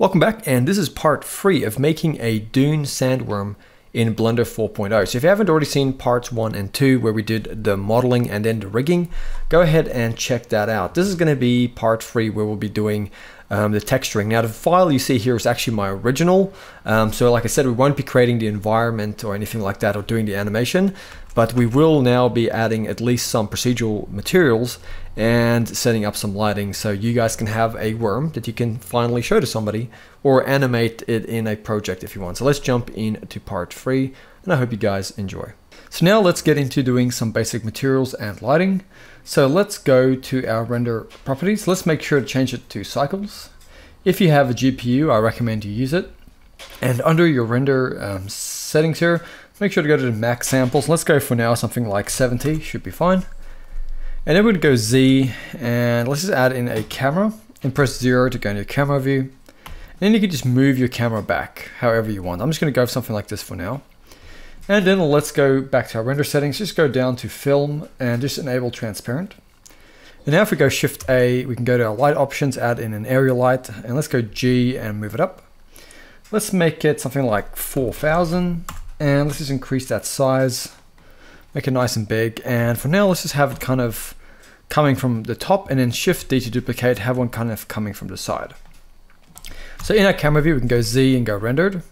Welcome back, and this is part 3 of making a Dune sandworm in Blender 4.0. So if you haven't already seen parts 1 and 2 where we did the modeling and then the rigging, go ahead and check that out. This is going to be part 3 where we'll be doing the texturing. Now the file you see here is actually my original. So like I said, we won't be creating the environment or anything like that or doing the animation, but we will now be adding at least some procedural materials and setting up some lighting so you guys can have a worm that you can finally show to somebody or animate it in a project if you want. So let's jump into part 3, and I hope you guys enjoy. So now let's get into doing some basic materials and lighting. So let's go to our render properties. Let's make sure to change it to cycles. If you have a GPU, I recommend you use it. And under your render settings here, make sure to go to the max samples. Let's go for now something like 70, should be fine. And then we're gonna go Z, and let's just add in a camera and press 0 to go into camera view. And then you can just move your camera back however you want. I'm just gonna go for something like this for now. And then let's go back to our render settings. Just go down to film and just enable transparent. And now if we go shift A, we can go to our light options, add in an area light, and let's go G and move it up. Let's make it something like 4,000, and let's just increase that size, make it nice and big. And for now, let's just have it kind of coming from the top, and then shift D to duplicate, have one kind of coming from the side. So in our camera view, we can go Z and go rendered.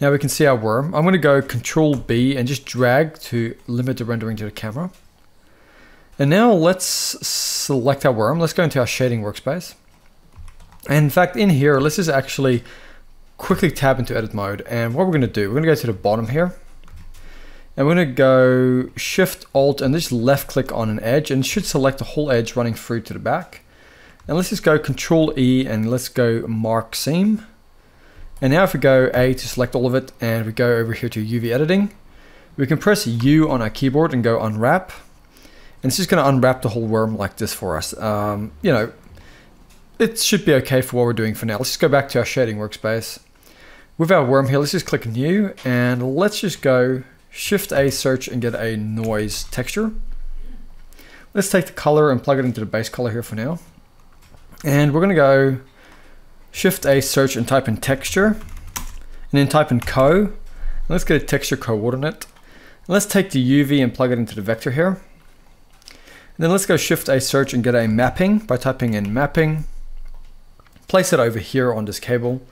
Now we can see our worm. I'm going to go Control B and just drag to limit the rendering to the camera. And now let's select our worm. Let's go into our shading workspace. And in fact, in here, let's just actually quickly tab into edit mode. And what we're going to do, we're going to go to the bottom here. And we're going to go Shift Alt and just left click on an edge, and it should select the whole edge running through to the back. And let's just go Control E and let's go Mark Seam. And now if we go A to select all of it, and we go over here to UV editing, we can press U on our keyboard and go unwrap. And it's just going to unwrap the whole worm like this for us. You know, it should be okay for what we're doing for now. Let's just go back to our shading workspace. With our worm here, let's just click new, and let's just go Shift A, search, and get a noise texture. Let's take the color and plug it into the base color here for now. And we're going to go Shift A, search, and type in texture, and then type in co, and let's get a texture coordinate. And let's take the UV and plug it into the vector here. And then let's go Shift A, search, and get a mapping by typing in mapping. Place it over here on this cable.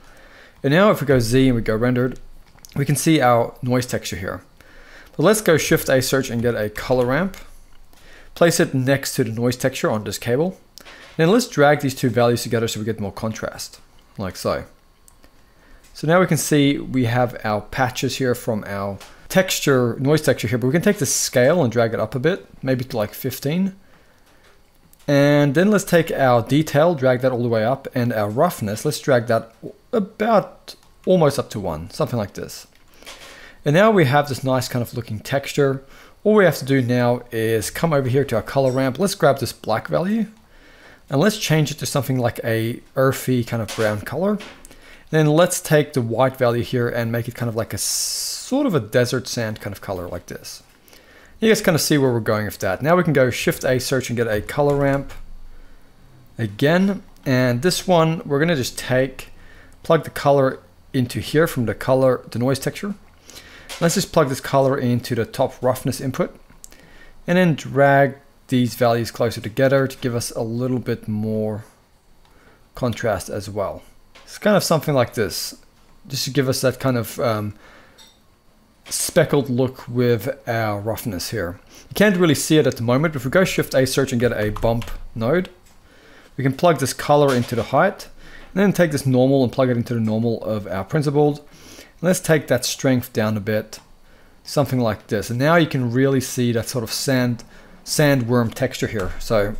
And now if we go Z and we go rendered, we can see our noise texture here. But let's go Shift A, search, and get a color ramp. Place it next to the noise texture on this cable. And then let's drag these two values together so we get more contrast, like so. So now we can see we have our patches here from our texture, noise texture here, but we can take the scale and drag it up a bit, maybe to like 15. And then let's take our detail, drag that all the way up, and our roughness, let's drag that about almost up to 1, something like this. And now we have this nice kind of looking texture. All we have to do now is come over here to our color ramp. Let's grab this black value. And let's change it to something like a earthy kind of brown color. Then let's take the white value here and make it kind of like a sort of a desert sand kind of color like this. You guys kind of see where we're going with that. Now we can go Shift A, search, and get a color ramp again. And this one, we're going to just take, plug the color into here from the color, the noise texture. Let's just plug this color into the top roughness input and then drag these values closer together to give us a little bit more contrast as well. It's kind of something like this, just to give us that kind of speckled look with our roughness here. You can't really see it at the moment, but if we go Shift A, search, and get a bump node, we can plug this color into the height, and then take this normal and plug it into the normal of our Principled. And let's take that strength down a bit, something like this. And now you can really see that sort of sandworm texture here. So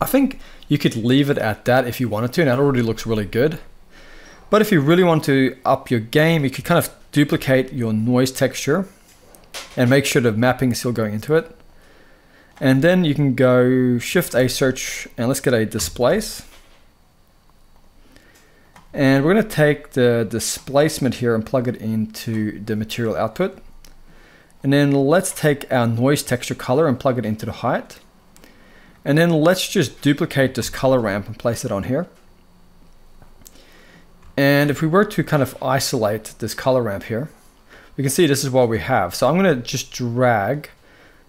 I think you could leave it at that if you wanted to, and that already looks really good. But if you really want to up your game, you could kind of duplicate your noise texture and make sure the mapping is still going into it. And then you can go Shift A, search, and let's get a displace. And we're going to take the displacement here and plug it into the material output. And then let's take our noise texture color and plug it into the height. And then let's just duplicate this color ramp and place it on here. And if we were to kind of isolate this color ramp here, we can see this is what we have. So I'm going to just drag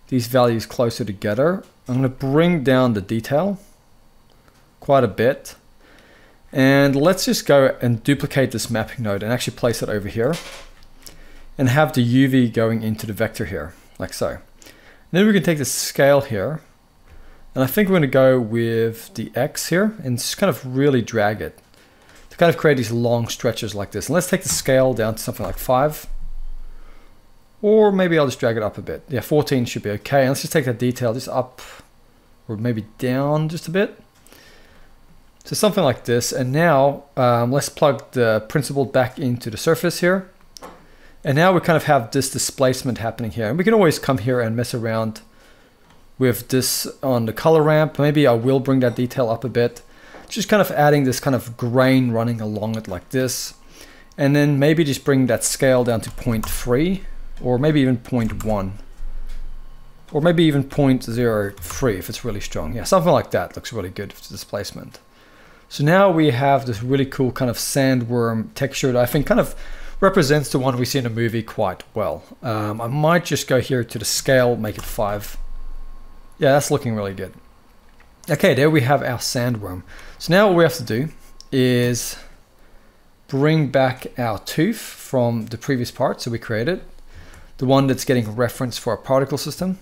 these values closer together. I'm going to bring down the detail quite a bit. And let's just go and duplicate this mapping node and actually place it over here and have the UV going into the vector here, like so. And then we can take the scale here, and I think we're going to go with the X here and just kind of really drag it to kind of create these long stretches like this. And let's take the scale down to something like 5, or maybe I'll just drag it up a bit. Yeah, 14 should be okay. And let's just take that detail just up or maybe down just a bit. So something like this. And now let's plug the Principled back into the surface here. And now we kind of have this displacement happening here. And we can always come here and mess around with this on the color ramp. Maybe I will bring that detail up a bit. Just kind of adding this kind of grain running along it like this. And then maybe just bring that scale down to 0.3 or maybe even 0.1 or maybe even 0.03 if it's really strong. Yeah, something like that looks really good for displacement. So now we have this really cool kind of sandworm texture that I think kind of represents the one we see in the movie quite well. I might just go here to the scale, make it 5. Yeah, that's looking really good. Okay, there we have our sandworm. So now all we have to do is bring back our tooth from the previous part, so we created the one that's getting reference for our particle system.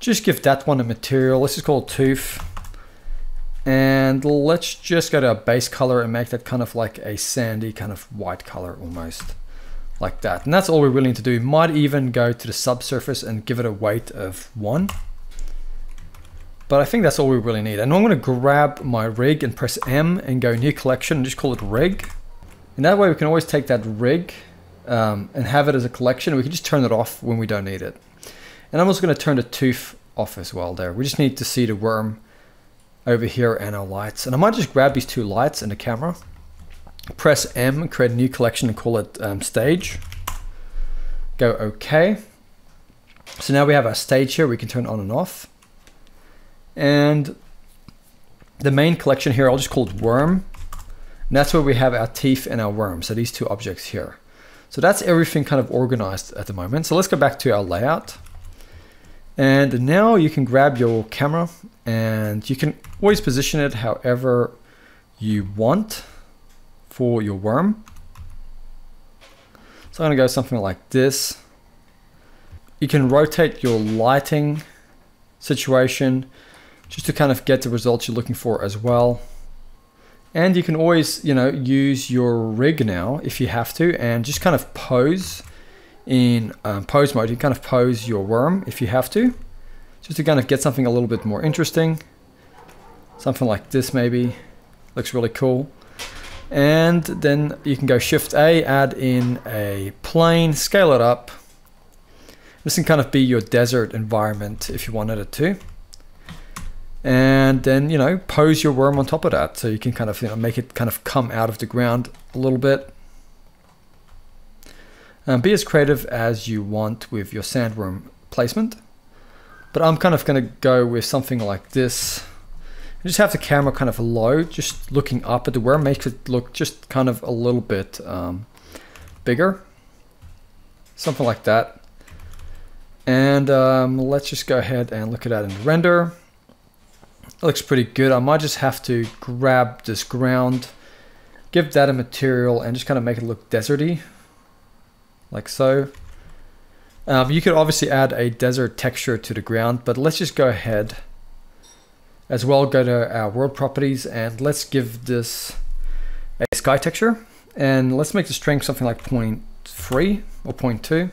Just give that one a material. Let's just call it tooth. And let's just go to our base color and make that kind of like a sandy kind of white color almost like that. And that's all we really need to do. We might even go to the subsurface and give it a weight of 1. But I think that's all we really need. And I'm going to grab my rig and press M and go new collection and just call it rig. And that way we can always take that rig and have it as a collection. We can just turn it off when we don't need it. And I'm also going to turn the tooth off as well there. We just need to see the worm over here and our lights. And I might just grab these two lights and the camera, press M, create a new collection and call it stage. Go okay. So now we have our stage here, we can turn on and off. And the main collection here, I'll just call it worm. And that's where we have our teeth and our worm. So these two objects here. So that's everything kind of organized at the moment. So let's go back to our layout. And now you can grab your camera and you can always position it however you want for your worm. So I'm gonna go something like this. You can rotate your lighting situation just to kind of get the results you're looking for as well. And you can always, you know, use your rig now if you have to and just kind of pose in pose mode. You can kind of pose your worm if you have to, just to kind of get something a little bit more interesting. Something like this maybe, looks really cool. And then you can go Shift A, add in a plane, scale it up. This can kind of be your desert environment if you wanted it to. And then, you know, pose your worm on top of that. So you can kind of, you know, make it kind of come out of the ground a little bit. Be as creative as you want with your sandworm placement. But I'm kind of going to go with something like this. You just have the camera kind of low, just looking up at the worm, makes it look just kind of a little bit bigger. Something like that. And let's just go ahead and look at that in render. It looks pretty good. I might just have to grab this ground, give that a material and just kind of make it look deserty. Like so. You could obviously add a desert texture to the ground, but let's just go ahead as well, go to our world properties and let's give this a sky texture and let's make the strength something like 0.3 or 0.2,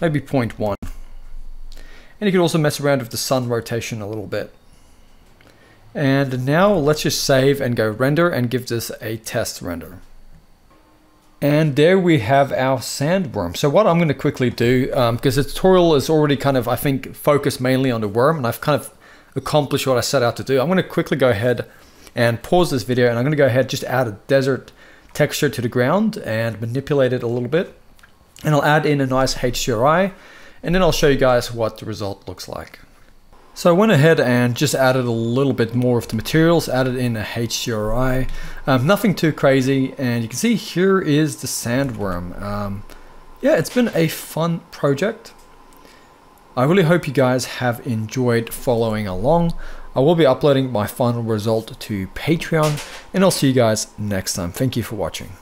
maybe 0.1. And you could also mess around with the sun rotation a little bit. And now let's just save and go render and give this a test render. And there we have our sandworm. So what I'm going to quickly do, because the tutorial is already kind of, I think, focused mainly on the worm and I've kind of accomplished what I set out to do. I'm going to quickly go ahead and pause this video and I'm going to go ahead, just add a desert texture to the ground and manipulate it a little bit. And I'll add in a nice HDRI and then I'll show you guys what the result looks like. So I went ahead and just added a little bit more of the materials, added in a HDRI, nothing too crazy, and you can see here is the sandworm. Yeah, it's been a fun project. I really hope you guys have enjoyed following along. I will be uploading my final result to Patreon, and I'll see you guys next time. Thank you for watching.